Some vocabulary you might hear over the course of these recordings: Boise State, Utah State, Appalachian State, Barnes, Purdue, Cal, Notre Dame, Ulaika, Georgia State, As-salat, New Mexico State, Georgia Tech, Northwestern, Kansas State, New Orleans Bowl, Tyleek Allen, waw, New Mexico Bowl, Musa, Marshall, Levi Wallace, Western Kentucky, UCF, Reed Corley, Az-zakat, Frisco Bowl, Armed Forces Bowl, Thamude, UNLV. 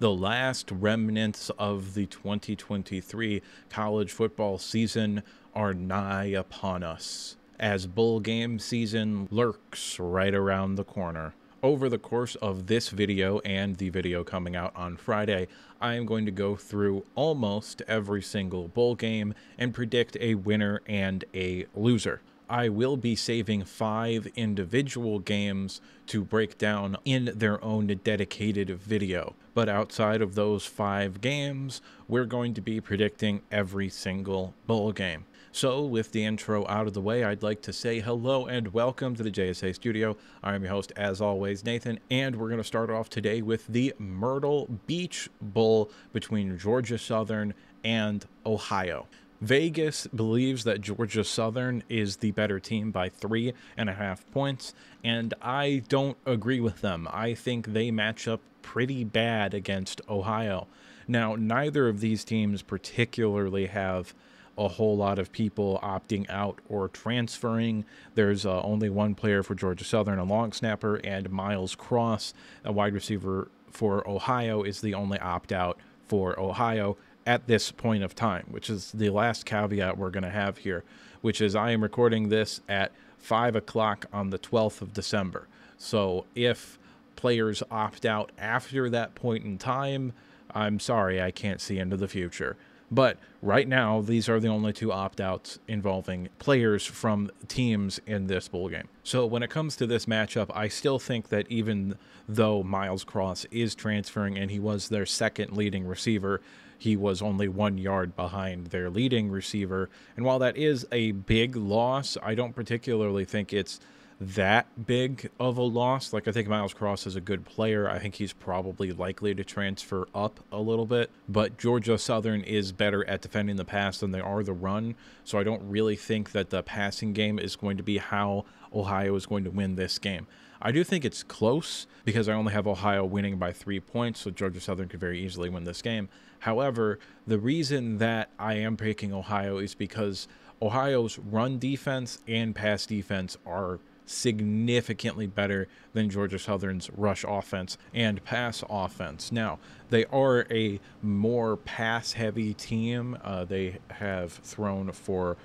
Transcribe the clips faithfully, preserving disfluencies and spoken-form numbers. the last remnants of the twenty twenty-three college football season are nigh upon us, as bowl game season lurks right around the corner. Over the course of this video and the video coming out on Friday, I am going to go through almost every single bowl game and predict a winner and a loser. I will be saving five individual games to break down in their own dedicated video. But outside of those five games, we're going to be predicting every single bowl game. So with the intro out of the way, I'd like to say hello and welcome to the J S A Studio. I am your host, as always, Nathan, and we're going to start off today with the Myrtle Beach Bowl between Georgia Southern and Ohio. Vegas believes that Georgia Southern is the better team by three and a half points, and I don't agree with them. I think they match up pretty bad against Ohio. Now, neither of these teams particularly have a whole lot of people opting out or transferring. There's uh, only one player for Georgia Southern, a long snapper, and Miles Cross, a wide receiver for Ohio, is the only opt-out for Ohio at this point of time, which is the last caveat we're going to have here, which is I am recording this at five o'clock on the twelfth of December. So if players opt out after that point in time, I'm sorry, I can't see into the future. But right now, these are the only two opt-outs involving players from teams in this bowl game. So when it comes to this matchup, I still think that even though Miles Cross is transferring and he was their second leading receiver, he was only one yard behind their leading receiver. And while that is a big loss, I don't particularly think it's that big of a loss. Like, I think Miles Cross is a good player. I think he's probably likely to transfer up a little bit, but Georgia Southern is better at defending the pass than they are the run, so I don't really think that the passing game is going to be how Ohio is going to win this game. I do think it's close because I only have Ohio winning by three points, so Georgia Southern could very easily win this game. However, the reason that I am picking Ohio is because Ohio's run defense and pass defense are significantly better than Georgia Southern's rush offense and pass offense. Now, they are a more pass-heavy team. Uh, they have thrown for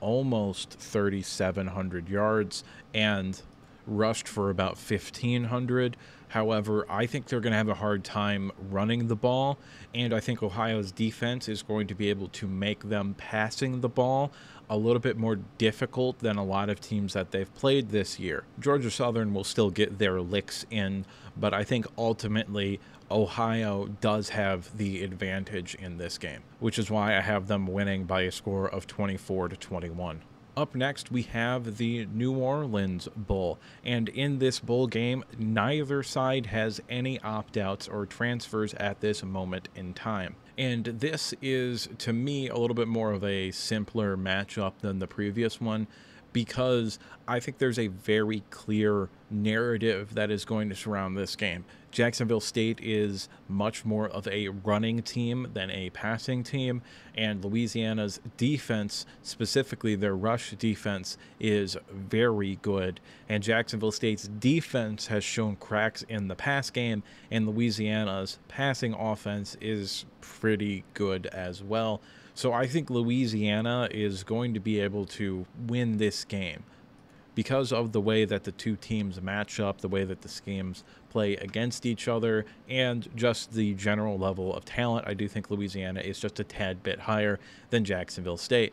almost thirty-seven hundred yards and rushed for about fifteen hundred. However, I think they're going to have a hard time running the ball, and I think Ohio's defense is going to be able to make them passing the ball a little bit more difficult than a lot of teams that they've played this year. Georgia Southern will still get their licks in, but I think ultimately Ohio does have the advantage in this game, which is why I have them winning by a score of twenty-four to twenty-one. Up next, we have the New Orleans Bowl, and in this bowl game, neither side has any opt-outs or transfers at this moment in time. And this is, to me, a little bit more of a simpler matchup than the previous one, because I think there's a very clear narrative that is going to surround this game. Jacksonville State is much more of a running team than a passing team, and Louisiana's defense, specifically their rush defense, is very good. And Jacksonville State's defense has shown cracks in the pass game, and Louisiana's passing offense is pretty good as well. So I think Louisiana is going to be able to win this game because of the way that the two teams match up, the way that the schemes play against each other, and just the general level of talent. I do think Louisiana is just a tad bit higher than Jacksonville State.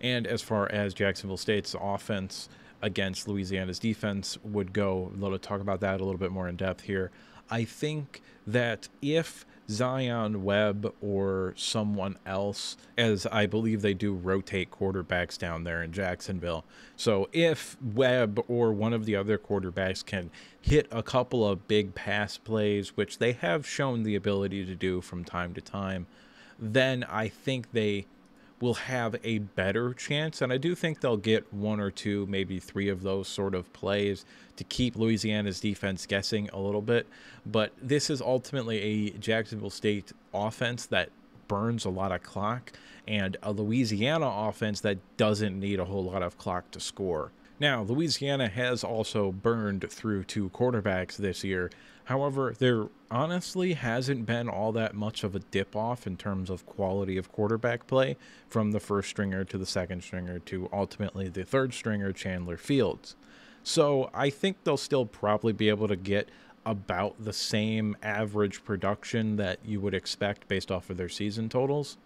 And as far as Jacksonville State's offense against Louisiana's defense would go, we'll talk about that a little bit more in depth here. I think that if Zion Webb or someone else, as I believe they do rotate quarterbacks down there in Jacksonville. So if Webb or one of the other quarterbacks can hit a couple of big pass plays, which they have shown the ability to do from time to time, then I think they will have a better chance. And I do think they'll get one or two, maybe three of those sort of plays to keep Louisiana's defense guessing a little bit. But this is ultimately a Jacksonville State offense that burns a lot of clock and a Louisiana offense that doesn't need a whole lot of clock to score. Now, Louisiana has also burned through two quarterbacks this year. However, there honestly hasn't been all that much of a dip-off in terms of quality of quarterback play from the first stringer to the second stringer to ultimately the third stringer, Chandler Fields. So I think they'll still probably be able to get about the same average production that you would expect based off of their season totals.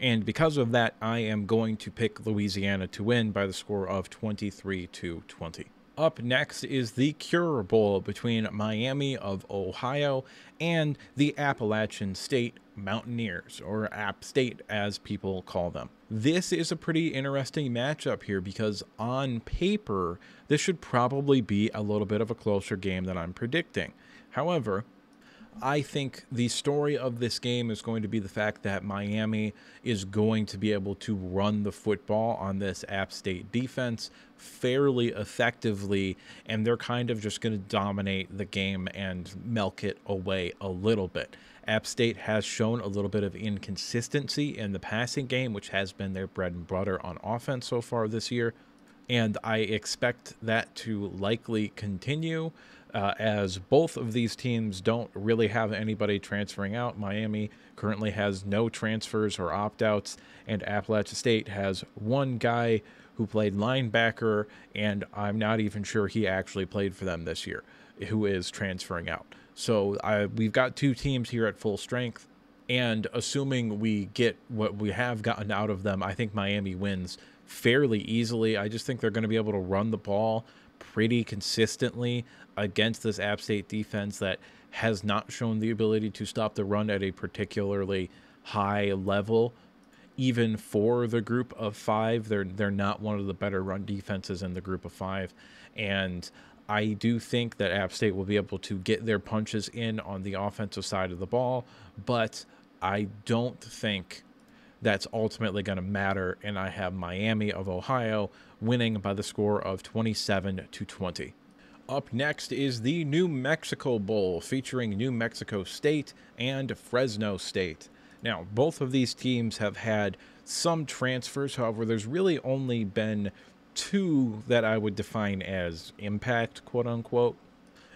And because of that, I am going to pick Louisiana to win by the score of twenty-three to twenty. Up next is the Cure Bowl between Miami of Ohio and the Appalachian State Mountaineers, or App State as people call them. This is a pretty interesting matchup here because on paper, this should probably be a little bit of a closer game than I'm predicting. However, I think the story of this game is going to be the fact that Miami is going to be able to run the football on this App State defense fairly effectively, and they're kind of just going to dominate the game and milk it away a little bit. App State has shown a little bit of inconsistency in the passing game, which has been their bread and butter on offense so far this year, and I expect that to likely continue. Uh, as both of these teams don't really have anybody transferring out. Miami currently has no transfers or opt-outs, and Appalachian State has one guy who played linebacker, and I'm not even sure he actually played for them this year, who is transferring out. So I, we've got two teams here at full strength, and assuming we get what we have gotten out of them, I think Miami wins fairly easily. I just think they're going to be able to run the ball pretty consistently against this App State defense that has not shown the ability to stop the run at a particularly high level. Even for the group of five, they're they're not one of the better run defenses in the group of five. And I do think that App State will be able to get their punches in on the offensive side of the ball, but I don't think that's ultimately going to matter, and I have Miami of Ohio winning by the score of twenty-seven to twenty. Up next is the New Mexico Bowl featuring New Mexico State and Fresno State. Now, both of these teams have had some transfers. However, there's really only been two that I would define as impact, quote unquote.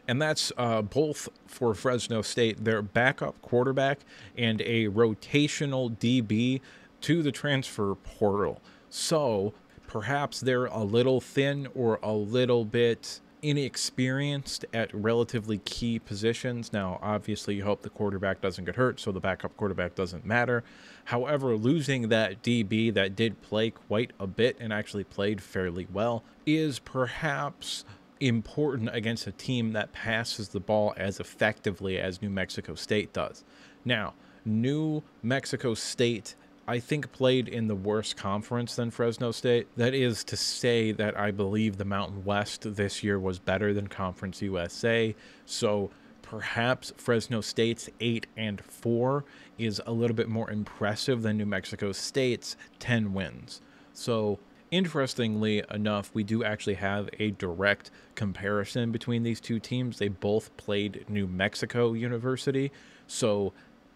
And that's uh, both for Fresno State, their backup quarterback and a rotational D B to the transfer portal. So perhaps they're a little thin or a little bit inexperienced at relatively key positions. Now, obviously, you hope the quarterback doesn't get hurt, so the backup quarterback doesn't matter. However, losing that D B that did play quite a bit and actually played fairly well is perhaps important against a team that passes the ball as effectively as New Mexico State does. Now, New Mexico State, I think, played in the worse conference than Fresno State. That is to say that I believe the Mountain West this year was better than Conference U S A. So perhaps Fresno State's eight and four is a little bit more impressive than New Mexico State's ten wins. So interestingly enough, we do actually have a direct comparison between these two teams. They both played New Mexico University, so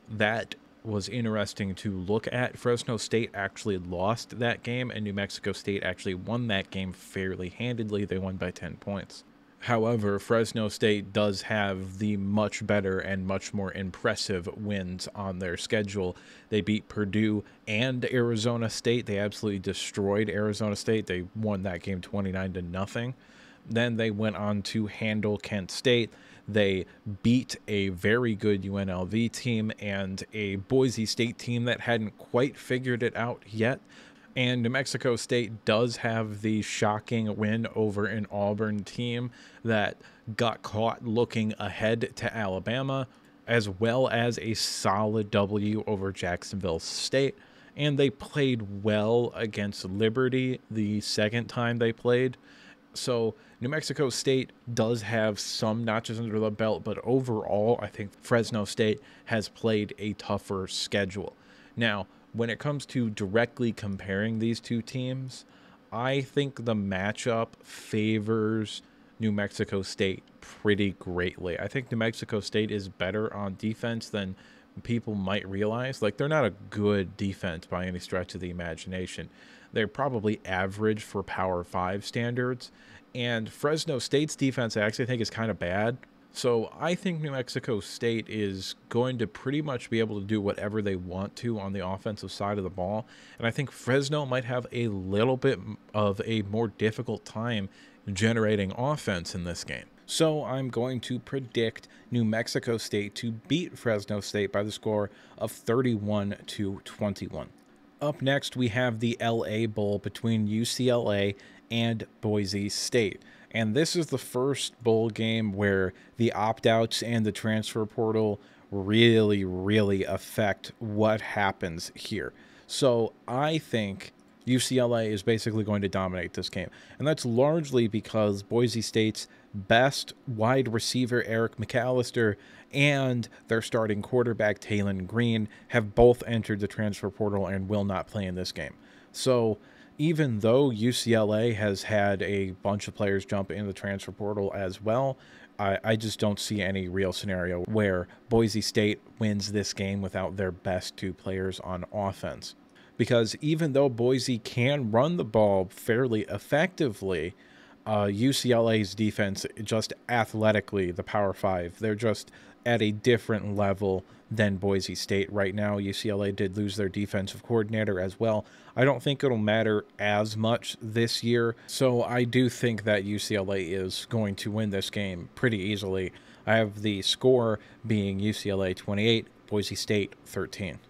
that was interesting to look at. Fresno State actually lost that game, and New Mexico State actually won that game fairly handedly. They won by ten points. However, Fresno State does have the much better and much more impressive wins on their schedule. They beat Purdue and Arizona State. They absolutely destroyed Arizona State. They won that game twenty-nine to nothing. Then they went on to handle Kent State. They beat a very good U N L V team and a Boise State team that hadn't quite figured it out yet. And New Mexico State does have the shocking win over an Auburn team that got caught looking ahead to Alabama, as well as a solid W over Jacksonville State. And they played well against Liberty the second time they played. So New Mexico State does have some notches under the belt, but overall, I think Fresno State has played a tougher schedule. Now, when it comes to directly comparing these two teams, I think the matchup favors New Mexico State pretty greatly. I think New Mexico State is better on defense than people might realize. Like, they're not a good defense by any stretch of the imagination. They're probably average for Power five standards, And Fresno State's defense, I actually think, is kind of bad. So I think New Mexico State is going to pretty much be able to do whatever they want to on the offensive side of the ball. And I think Fresno might have a little bit of a more difficult time generating offense in this game. So I'm going to predict New Mexico State to beat Fresno State by the score of thirty-one to twenty-one. Up next, we have the L A Bowl between U C L A and Boise State. And this is the first bowl game where the opt-outs and the transfer portal really, really affect what happens here. So I think U C L A is basically going to dominate this game. And that's largely because Boise State's best wide receiver Eric McAllister and their starting quarterback Taylon Green have both entered the transfer portal and will not play in this game. So even though U C L A has had a bunch of players jump in the transfer portal as well, I, I just don't see any real scenario where Boise State wins this game without their best two players on offense. Because even though Boise can run the ball fairly effectively, uh, U C L A's defense, just athletically, the Power Five, they're just at a different level than Boise State right now. U C L A did lose their defensive coordinator as well. I don't think it'll matter as much this year, so I do think that U C L A is going to win this game pretty easily. I have the score being U C L A twenty-eight, Boise State thirteen.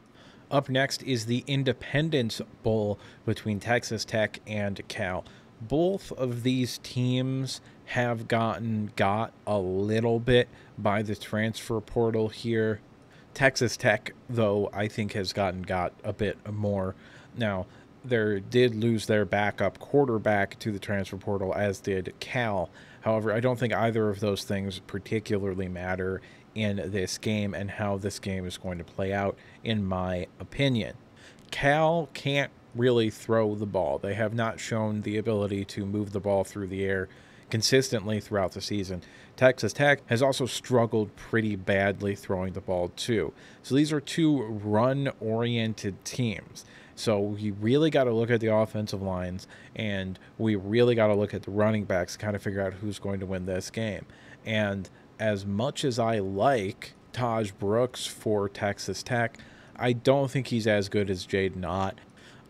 Up next is the Independence Bowl between Texas Tech and Cal. Both of these teams have gotten got a little bit by the transfer portal here. Texas Tech, though, I think has gotten got a bit more. Now, they did lose their backup quarterback to the transfer portal, as did Cal. However, I don't think either of those things particularly matter in this game and how this game is going to play out, in my opinion. Cal can't really throw the ball. They have not shown the ability to move the ball through the air consistently throughout the season. Texas Tech has also struggled pretty badly throwing the ball too. So these are two run-oriented teams. So we really got to look at the offensive lines, and we really got to look at the running backs to kind of figure out who's going to win this game. And as much as I like Taj Brooks for Texas Tech, I don't think he's as good as Jaden Ott.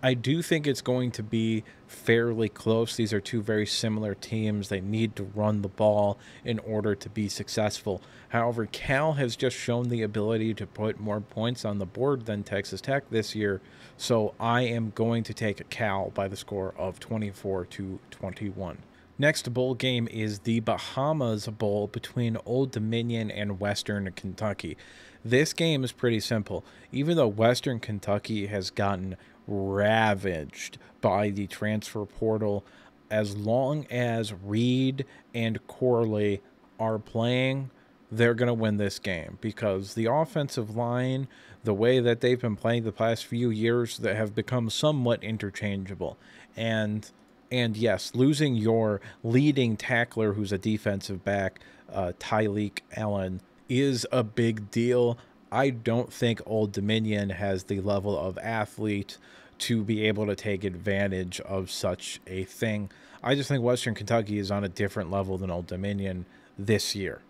I do think it's going to be fairly close. These are two very similar teams. They need to run the ball in order to be successful. However, Cal has just shown the ability to put more points on the board than Texas Tech this year, so I am going to take Cal by the score of twenty-four to twenty-one. Next bowl game is the Bahamas Bowl between Old Dominion and Western Kentucky. This game is pretty simple. Even though Western Kentucky has gotten ravaged by the transfer portal, as long as Reed and Corley are playing, they're going to win this game, because the offensive line, the way that they've been playing the past few years, that have become somewhat interchangeable. And And yes, losing your leading tackler, who's a defensive back, uh, Tyleek Allen, is a big deal. I don't think Old Dominion has the level of athlete to be able to take advantage of such a thing. I just think Western Kentucky is on a different level than Old Dominion this year.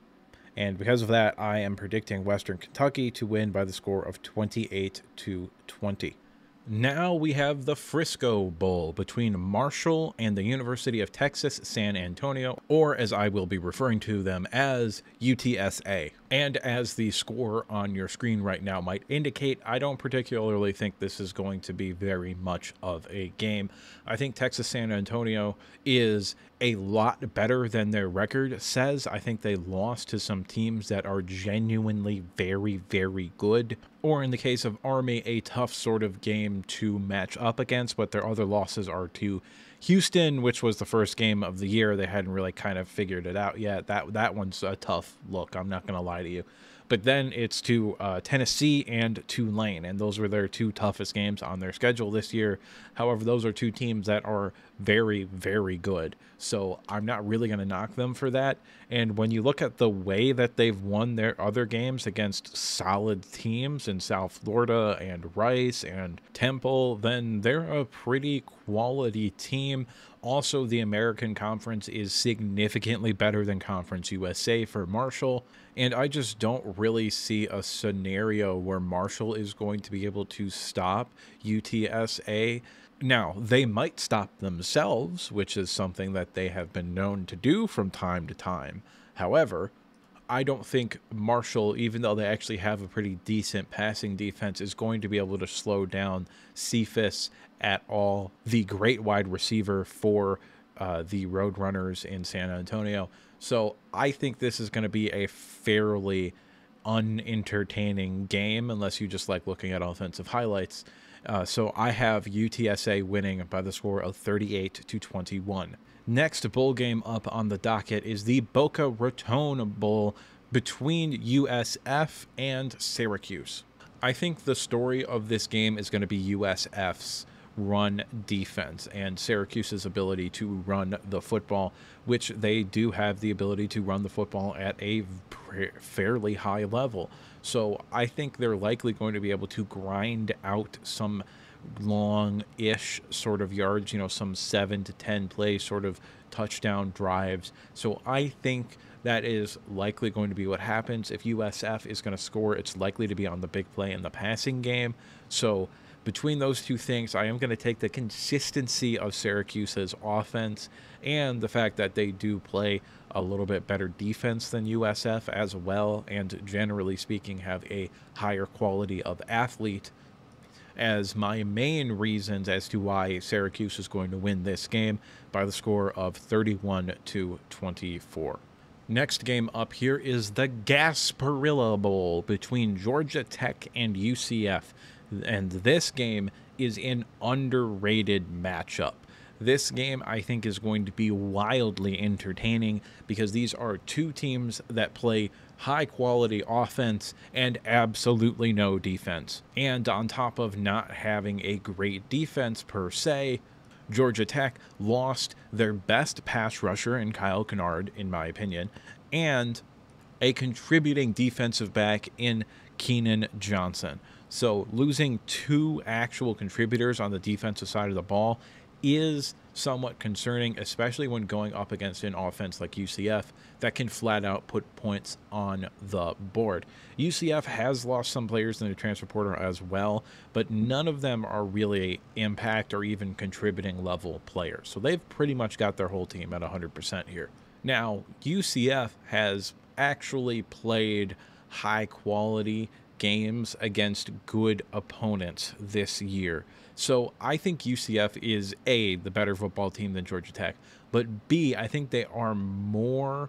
And because of that, I am predicting Western Kentucky to win by the score of twenty-eight to twenty. Now we have the Frisco Bowl between Marshall and the University of Texas, San Antonio, or as I will be referring to them as, U T S A. And as the score on your screen right now might indicate, I don't particularly think this is going to be very much of a game. I think Texas San Antonio is a lot better than their record says. I think they lost to some teams that are genuinely very, very good. Or in the case of Army, a tough sort of game to match up against, but their other losses are to Houston, which was the first game of the year. They hadn't really kind of figured it out yet. That that one's a tough look, I'm not going to lie to you. But then it's to uh, Tennessee and Tulane, and those were their two toughest games on their schedule this year. However, those are two teams that are very, very good, so I'm not really going to knock them for that. And when you look at the way that they've won their other games against solid teams in South Florida and Rice and Temple, then they're a pretty quality team. Also, the American Conference is significantly better than Conference U S A for Marshall, and I just don't really see a scenario where Marshall is going to be able to stop U T S A. Now, they might stop themselves, which is something that they have been known to do from time to time. However, I don't think Marshall, even though they actually have a pretty decent passing defense, is going to be able to slow down Cephas at all, the great wide receiver for uh, the Roadrunners in San Antonio. So I think this is going to be a fairly unentertaining game unless you just like looking at offensive highlights. Uh, so I have U T S A winning by the score of thirty-eight to twenty-one. Next bowl game up on the docket is the Boca Raton Bowl between U S F and Syracuse. I think the story of this game is going to be U S F's run defense and Syracuse's ability to run the football, which they do have the ability to run the football at a fairly high level. So I think they're likely going to be able to grind out some long-ish sort of yards, you know, some seven to ten play sort of touchdown drives. So I think that is likely going to be what happens. If U S F is going to score, it's likely to be on the big play in the passing game. So between those two things, I am going to take the consistency of Syracuse's offense and the fact that they do play a little bit better defense than U S F as well, and generally speaking have a higher quality of athlete, as my main reasons as to why Syracuse is going to win this game by the score of thirty-one to twenty-four. Next game up here is the Gasparilla Bowl between Georgia Tech and U C F, and this game is an underrated matchup. This game, I think, is going to be wildly entertaining because these are two teams that play high-quality offense and absolutely no defense. And on top of not having a great defense per se, Georgia Tech lost their best pass rusher in Kyle Kennard, in my opinion, and a contributing defensive back in Keenan Johnson. So losing two actual contributors on the defensive side of the ball is somewhat concerning, especially when going up against an offense like U C F that can flat out put points on the board. U C F has lost some players in the transfer portal as well, but none of them are really impact or even contributing level players. So they've pretty much got their whole team at one hundred percent here. Now, U C F has actually played high quality games against good opponents this year. So I think U C F is A, the better football team than Georgia Tech, but B, I think they are more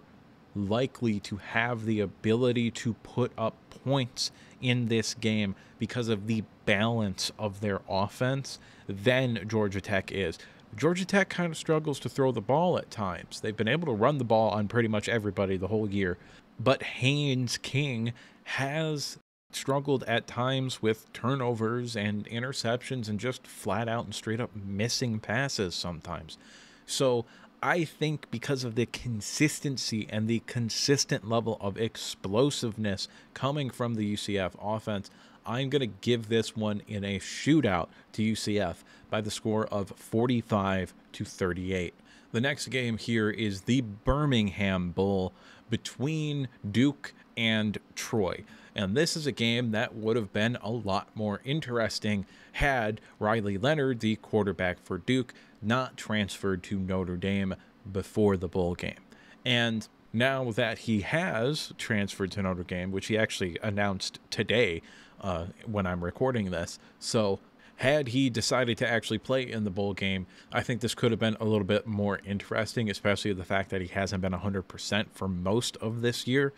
likely to have the ability to put up points in this game because of the balance of their offense than Georgia Tech is. Georgia Tech kind of struggles to throw the ball at times. They've been able to run the ball on pretty much everybody the whole year, but Haynes King has struggled at times with turnovers and interceptions and just flat out and straight up missing passes sometimes. So I think because of the consistency and the consistent level of explosiveness coming from the U C F offense, I'm going to give this one in a shootout to U C F by the score of forty-five to thirty-eight. The next game here is the Birmingham Bowl between Duke and Troy. And this is a game that would have been a lot more interesting had Riley Leonard, the quarterback for Duke, not transferred to Notre Dame before the bowl game. And now that he has transferred to Notre Dame, which he actually announced today uh, when I'm recording this, so had he decided to actually play in the bowl game, I think this could have been a little bit more interesting, especially the fact that he hasn't been one hundred percent for most of this year.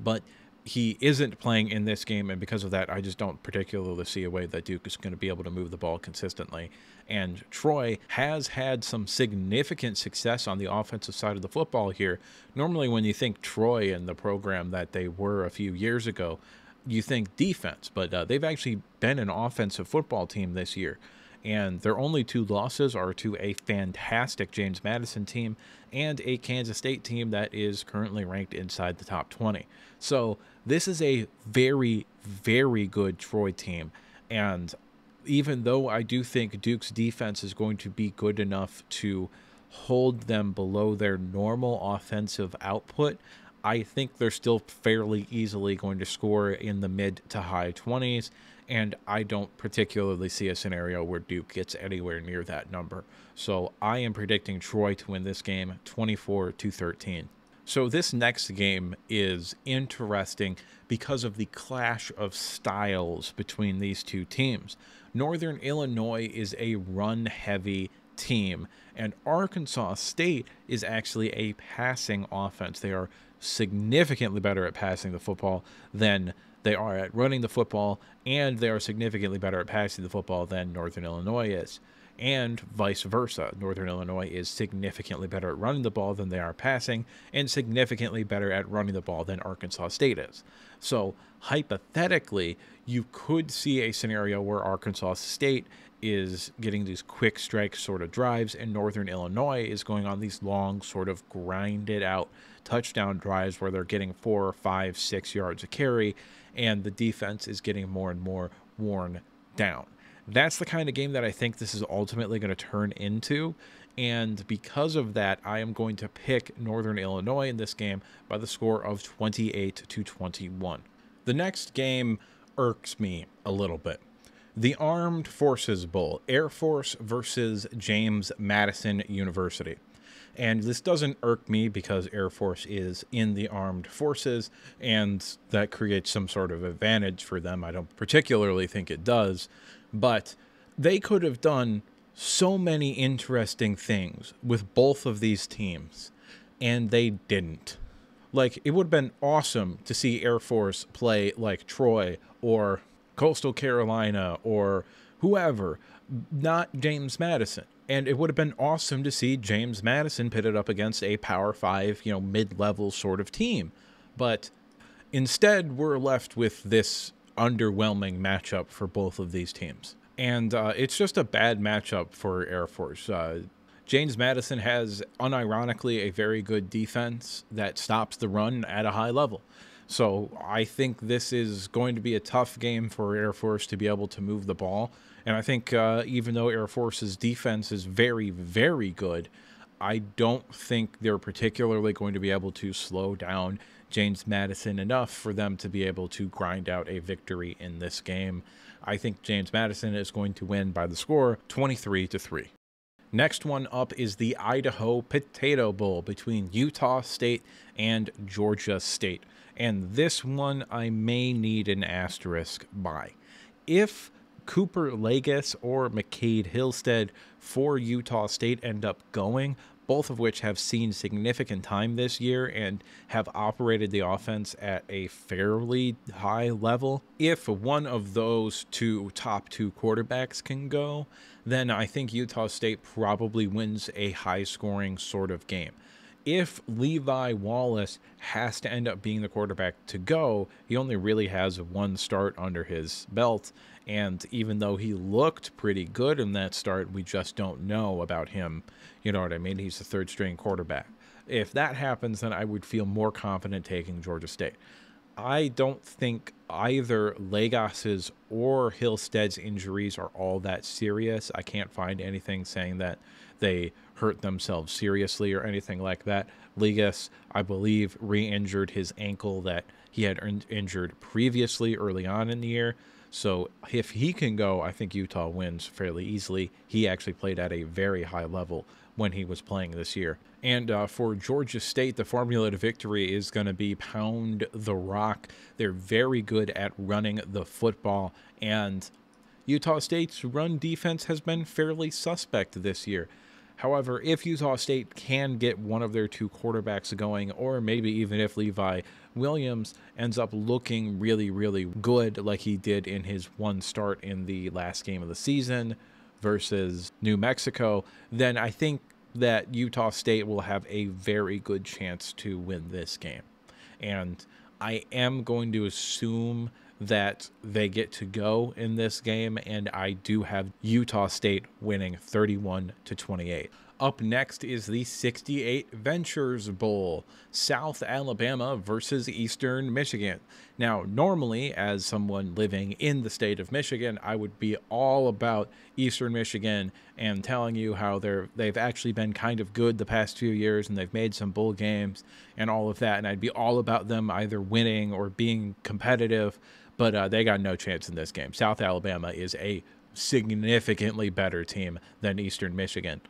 But he isn't playing in this game, and because of that, I just don't particularly see a way that Duke is going to be able to move the ball consistently. And Troy has had some significant success on the offensive side of the football here. Normally, when you think Troy and the program that they were a few years ago, you think defense, but uh, they've actually been an offensive football team this year. And their only two losses are to a fantastic James Madison team and a Kansas State team that is currently ranked inside the top twenty. So this is a very, very good Troy team. And even though I do think Duke's defense is going to be good enough to hold them below their normal offensive output, I think they're still fairly easily going to score in the mid to high twenties, and I don't particularly see a scenario where Duke gets anywhere near that number. So I am predicting Troy to win this game twenty-four to thirteen. So this next game is interesting because of the clash of styles between these two teams. Northern Illinois is a run-heavy team, and Arkansas State is actually a passing offense. They are significantly better at passing the football than they are at running the football, and they are significantly better at passing the football than Northern Illinois is. And vice versa. Northern Illinois is significantly better at running the ball than they are passing, and significantly better at running the ball than Arkansas State is. So hypothetically, you could see a scenario where Arkansas State is getting these quick strike sort of drives, and Northern Illinois is going on these long sort of grinded out touchdown drives where they're getting four or five, six yards a carry, and the defense is getting more and more worn down. That's the kind of game that I think this is ultimately going to turn into, and because of that, I am going to pick Northern Illinois in this game by the score of twenty-eight to twenty-one. The next game irks me a little bit. The Armed Forces Bowl, Air Force versus James Madison University. And this doesn't irk me because Air Force is in the armed forces, and that creates some sort of advantage for them. I don't particularly think it does, but they could have done so many interesting things with both of these teams, and they didn't. Like, it would have been awesome to see Air Force play like Troy or Coastal Carolina or whoever, not James Madison. And it would have been awesome to see James Madison pitted up against a Power Five, you know, mid-level sort of team. But instead, we're left with this underwhelming matchup for both of these teams. And uh, it's just a bad matchup for Air Force. Uh, James Madison has, unironically, a very good defense that stops the run at a high level. So I think this is going to be a tough game for Air Force to be able to move the ball. And I think uh, even though Air Force's defense is very, very good, I don't think they're particularly going to be able to slow down James Madison enough for them to be able to grind out a victory in this game. I think James Madison is going to win by the score twenty-three to three. Next one up is the Idaho Potato Bowl between Utah State and Georgia State. And this one I may need an asterisk by. If Cooper Lagos or McCade Hillstead for Utah State end up going, both of which have seen significant time this year and have operated the offense at a fairly high level. If one of those two top two quarterbacks can go, then I think Utah State probably wins a high-scoring sort of game. If Levi Wallace has to end up being the quarterback to go, he only really has one start under his belt. And even though he looked pretty good in that start, we just don't know about him. You know what I mean? He's the third string quarterback. If that happens, then I would feel more confident taking Georgia State. I don't think either Lagos's or Hillstead's injuries are all that serious. I can't find anything saying that they hurt themselves seriously or anything like that. Lagos, I believe, re-injured his ankle that he had in injured previously early on in the year. So if he can go, I think Utah wins fairly easily. He actually played at a very high level when he was playing this year. And uh, for Georgia State, the formula to victory is going to be pound the rock. They're very good at running the football, and Utah State's run defense has been fairly suspect this year. However, if Utah State can get one of their two quarterbacks going, or maybe even if Levi Williams ends up looking really, really good like he did in his one start in the last game of the season versus New Mexico, then I think that Utah State will have a very good chance to win this game. And I am going to assume that they get to go in this game, and I do have Utah State winning thirty-one to twenty-eight. Up next is the sixty-eight Ventures Bowl, South Alabama versus Eastern Michigan. Now, normally, as someone living in the state of Michigan, I would be all about Eastern Michigan and telling you how they're, they've actually been kind of good the past few years and they've made some bowl games and all of that. And I'd be all about them either winning or being competitive, but uh, they got no chance in this game. South Alabama is a significantly better team than Eastern Michigan.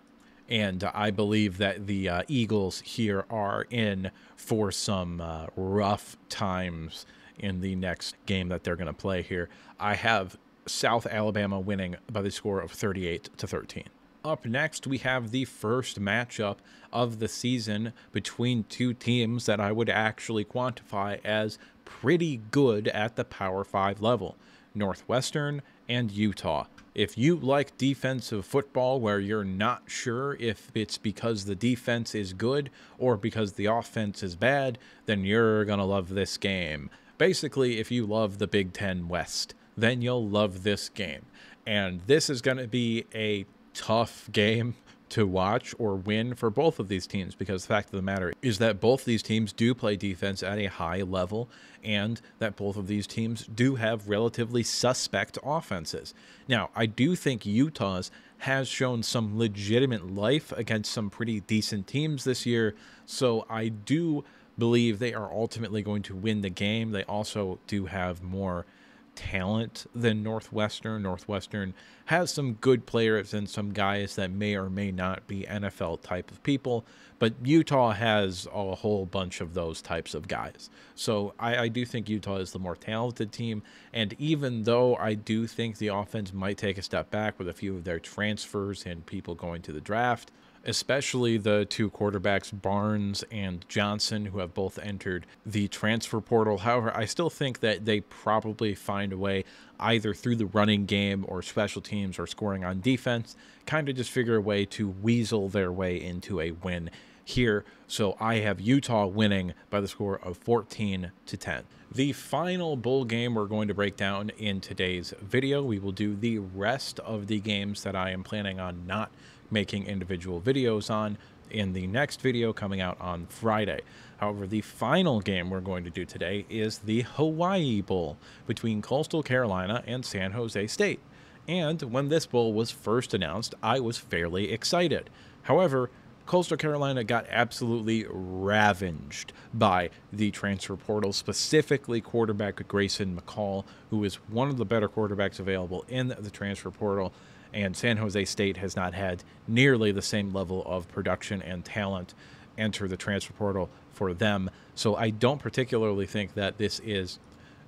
And uh, I believe that the uh, Eagles here are in for some uh, rough times in the next game that they're going to play here. I have South Alabama winning by the score of thirty-eight to thirteen. Up next, we have the first matchup of the season between two teams that I would actually quantify as pretty good at the Power Five level, Northwestern and Utah. If you like defensive football where you're not sure if it's because the defense is good or because the offense is bad, then you're going to love this game. Basically, if you love the Big Ten West, then you'll love this game. And this is going to be a tough game to watch or win for both of these teams, because the fact of the matter is that both these teams do play defense at a high level and that both of these teams do have relatively suspect offenses. Now, I do think Utah's has shown some legitimate life against some pretty decent teams this year, so I do believe they are ultimately going to win the game. They also do have more talent than Northwestern. Northwestern has some good players and some guys that may or may not be N F L type of people, but Utah has a whole bunch of those types of guys. So I, I do think Utah is the more talented team, and even though I do think the offense might take a step back with a few of their transfers and people going to the draft, especially the two quarterbacks, Barnes and Johnson, who have both entered the transfer portal. However, I still think that they probably find a way either through the running game or special teams or scoring on defense, kind of just figure a way to weasel their way into a win here. So I have Utah winning by the score of fourteen to ten. The final bowl game we're going to break down in today's video. We will do the rest of the games that I am planning on not making individual videos on in the next video coming out on Friday. However, the final game we're going to do today is the Hawaii Bowl between Coastal Carolina and San Jose State. And when this bowl was first announced, I was fairly excited. However, Coastal Carolina got absolutely ravaged by the transfer portal, specifically quarterback Grayson McCall, who is one of the better quarterbacks available in the transfer portal. And San Jose State has not had nearly the same level of production and talent enter the transfer portal for them. So I don't particularly think that this is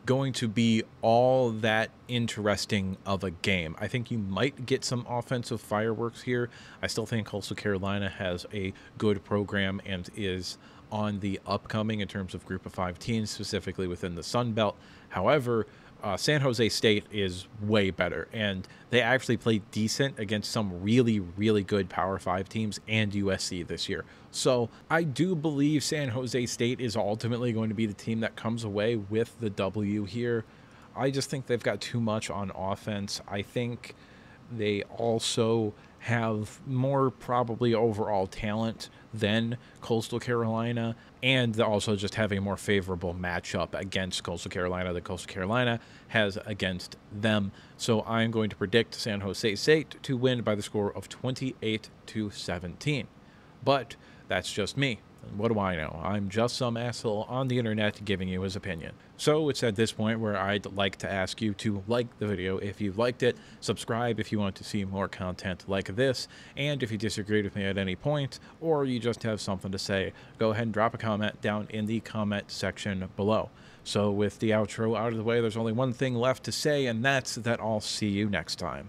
going to be all that interesting of a game. I think you might get some offensive fireworks here. I still think Coastal Carolina has a good program and is on the upcoming in terms of group of five teams, specifically within the Sun Belt. However, Uh, San Jose State is way better, and they actually played decent against some really, really good Power Five teams and U S C this year. So I do believe San Jose State is ultimately going to be the team that comes away with the W here. I just think they've got too much on offense. I think they also have more probably overall talent than Coastal Carolina, and also just having a more favorable matchup against Coastal Carolina than Coastal Carolina has against them. So I'm going to predict San Jose State to win by the score of twenty-eight to seventeen. But that's just me. What do I know? I'm just some asshole on the internet giving you his opinion. So it's at this point where I'd like to ask you to like the video if you liked it, subscribe if you want to see more content like this, and if you disagreed with me at any point, or you just have something to say, go ahead and drop a comment down in the comment section below. So with the outro out of the way, there's only one thing left to say, and that's that I'll see you next time.